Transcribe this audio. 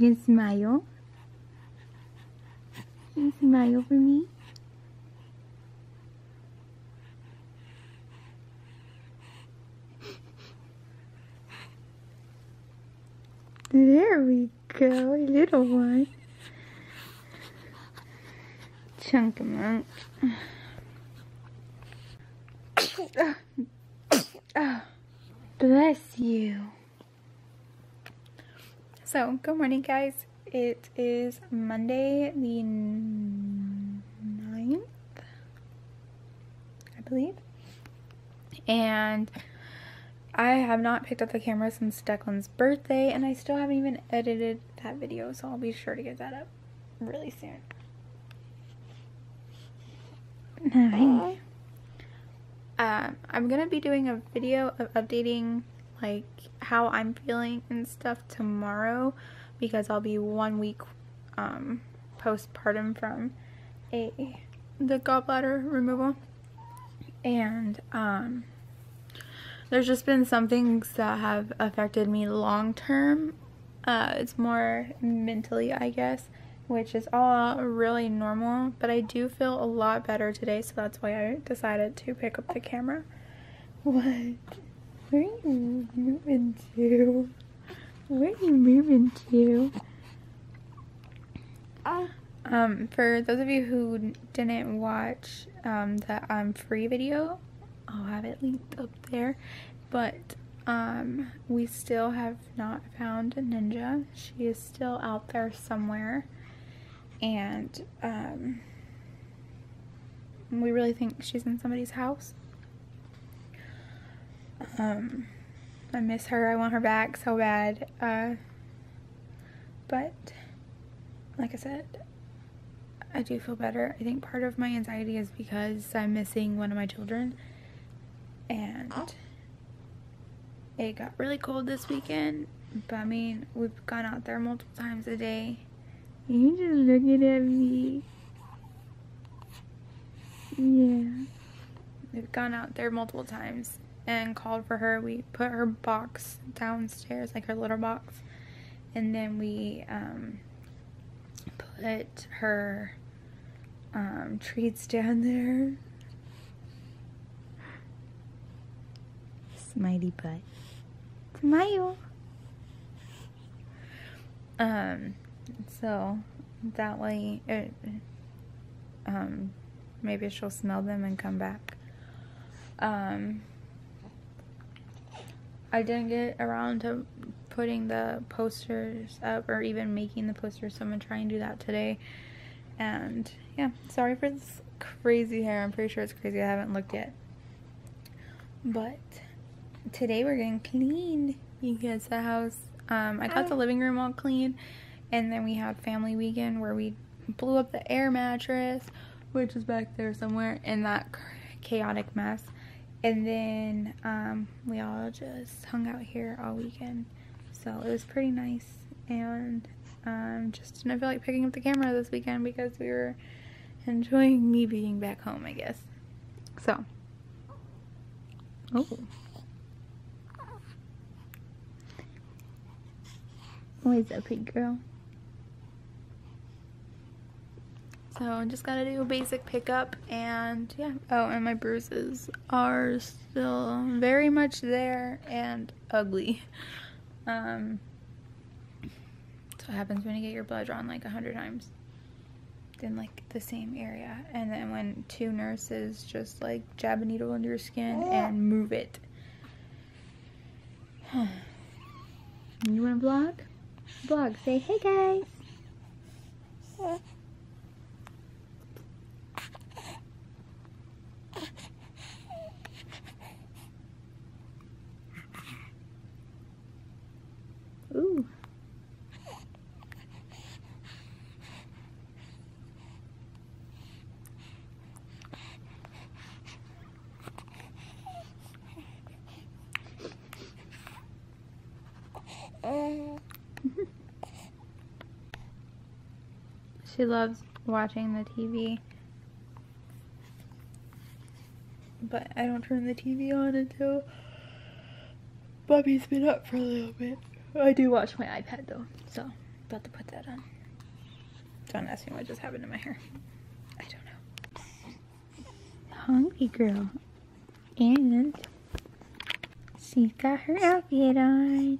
Can you smile? Can you smile for me? There we go, little one. Chunkamunk. Bless you. So, good morning, guys. It is Monday the 9th, I believe. And I have not picked up the camera since Declan's birthday, and I still haven't even edited that video, so I'll be sure to get that up really soon. Nice. I'm gonna be doing a video of updating like how I'm feeling and stuff tomorrow, because I'll be 1 week postpartum from the gallbladder removal, and there's just been some things that have affected me long term. It's more mentally, I guess, which is all really normal, but I do feel a lot better today, so that's why I decided to pick up the camera. What? Where are you moving to? Where are you moving to? For those of you who didn't watch the I'm Free video, I'll have it linked up there, but we still have not found Ninja. She is still out there somewhere. And we really think she's in somebody's house. I miss her. I want her back so bad. But like I said, I do feel better. I think part of my anxiety is because I'm missing one of my children, and it got really cold this weekend. But I mean, we've gone out there multiple times a day. You just looking at me. Yeah. We've gone out there multiple times and called for her. We put her box downstairs, like her litter box, and then we put her treats down there. Smitey butt. Smile. So that way it, maybe she'll smell them and come back. I didn't get around to putting the posters up or even making the posters, so I'm gonna try and do that today. And yeah, sorry for this crazy hair. I'm pretty sure it's crazy. I haven't looked yet, but today we're getting cleaned because the house, I got the living room all clean. And then we had family weekend where we blew up the air mattress, which is back there somewhere in that chaotic mess. And then we all just hung out here all weekend. So it was pretty nice. And just didn't feel like picking up the camera this weekend because we were enjoying me being back home, I guess. So. Oh. What is up, pig girl? So I just gotta do a basic pickup, and yeah. Oh, and my bruises are still very much there and ugly. That's what happens when you get your blood drawn like 100 times in like the same area, and then when two nurses just like jab a needle under your skin and move it. You wanna vlog? Vlog. Say hey, guys. Yeah. Ooh. She loves watching the TV, but I don't turn the TV on until Bobby's been up for a little bit. I do watch my iPad though, so About to put that on. Don't ask me what just happened to my hair. I don't know. Hungry girl. And she's got her outfit on.